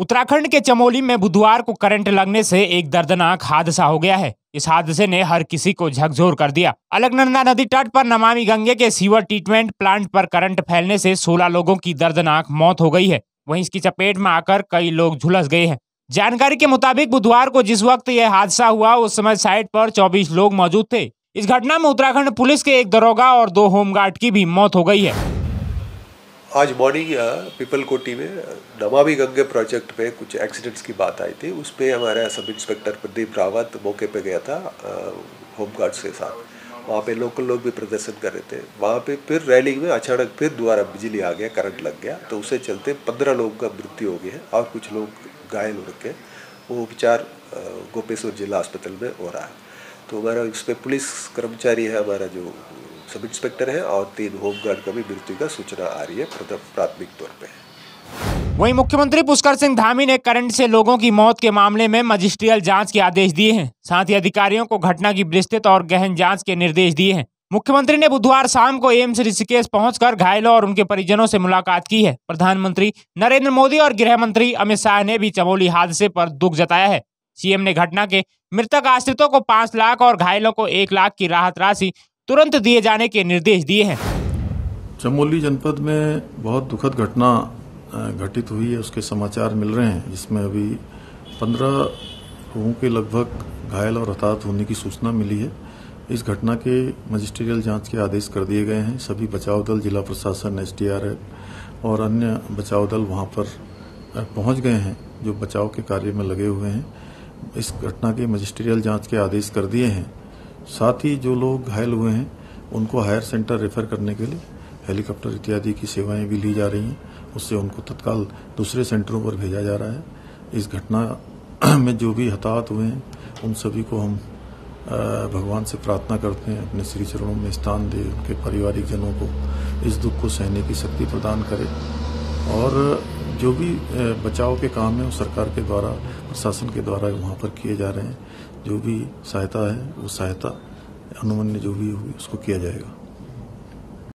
उत्तराखंड के चमोली में बुधवार को करंट लगने से एक दर्दनाक हादसा हो गया है। इस हादसे ने हर किसी को झकझोर कर दिया। अलकनंदा नदी तट पर नमामि गंगे के सीवर ट्रीटमेंट प्लांट पर करंट फैलने से 16 लोगों की दर्दनाक मौत हो गई है। वहीं इसकी चपेट में आकर कई लोग झुलस गए हैं। जानकारी के मुताबिक बुधवार को जिस वक्त यह हादसा हुआ उस समय साइट पर 24 लोग मौजूद थे। इस घटना में उत्तराखंड पुलिस के एक दरोगा और 2 होमगार्ड की भी मौत हो गई है। आज मॉर्निंग पीपलकोटी में नमामि गंगे प्रोजेक्ट पे कुछ एक्सीडेंट्स की बात आई थी। उस पर हमारा सब इंस्पेक्टर प्रदीप रावत मौके पे गया था होमगार्ड्स के साथ। वहाँ पे लोकल लोग भी प्रदर्शन कर रहे थे। वहाँ पे फिर रैलिंग में अचानक फिर दोबारा बिजली आ गया, करंट लग गया, तो उसे चलते 15 लोगों का मृत्यु हो गया है और कुछ लोग घायल हो रखे। वो उपचार गोपेश्वर जिला अस्पताल में हो रहा है। तो हमारा इस पर पुलिस कर्मचारी है, हमारा जो सब इंस्पेक्टर है, और 3 होमगार्ड का भी मृत्यु का सूचना आ रही है प्राथमिक तौर पे। वहीं मुख्यमंत्री पुष्कर सिंह धामी ने करंट से लोगों की मौत के मामले में मजिस्ट्रियल जांच के आदेश दिए हैं। साथ ही अधिकारियों को घटना की विस्तृत और गहन जांच के निर्देश दिए हैं। मुख्यमंत्री ने बुधवार शाम को एम्स ऋषिकेश पहुंचकर घायलों और उनके परिजनों से मुलाकात की है। प्रधानमंत्री नरेंद्र मोदी और गृह मंत्री अमित शाह ने भी चमोली हादसे पर दुख जताया है। सीएम ने घटना के मृतक आश्रितों को 5 लाख और घायलों को 1 लाख की राहत राशि तुरंत दिए जाने के निर्देश दिए हैं। चमोली जनपद में बहुत दुखद घटना घटित हुई है, उसके समाचार मिल रहे हैं, जिसमें अभी 15 लोगों के लगभग घायल और हताहत होने की सूचना मिली है। इस घटना के मजिस्ट्रियल जांच के आदेश कर दिए गए हैं। सभी बचाव दल, जिला प्रशासन, एनडीआरएफ और अन्य बचाव दल वहाँ पर पहुँच गए हैं, जो बचाव के कार्य में लगे हुए हैं। इस घटना के मजिस्ट्रियल जांच के आदेश कर दिए हैं। साथ ही जो लोग घायल हुए हैं उनको हायर सेंटर रेफर करने के लिए हेलीकॉप्टर इत्यादि की सेवाएं भी ली जा रही हैं। उससे उनको तत्काल दूसरे सेंटरों पर भेजा जा रहा है। इस घटना में जो भी हताहत हुए हैं उन सभी को हम भगवान से प्रार्थना करते हैं अपने श्री चरणों में स्थान दें, उनके पारिवारिक जनों को इस दुख को सहने की शक्ति प्रदान करें, और जो भी बचाव के काम है वो सरकार के द्वारा, प्रशासन के द्वारा वहाँ पर किए जा रहे हैं। जो भी सहायता है वो सहायता अनुमन्य जो भी होगी उसको किया जाएगा।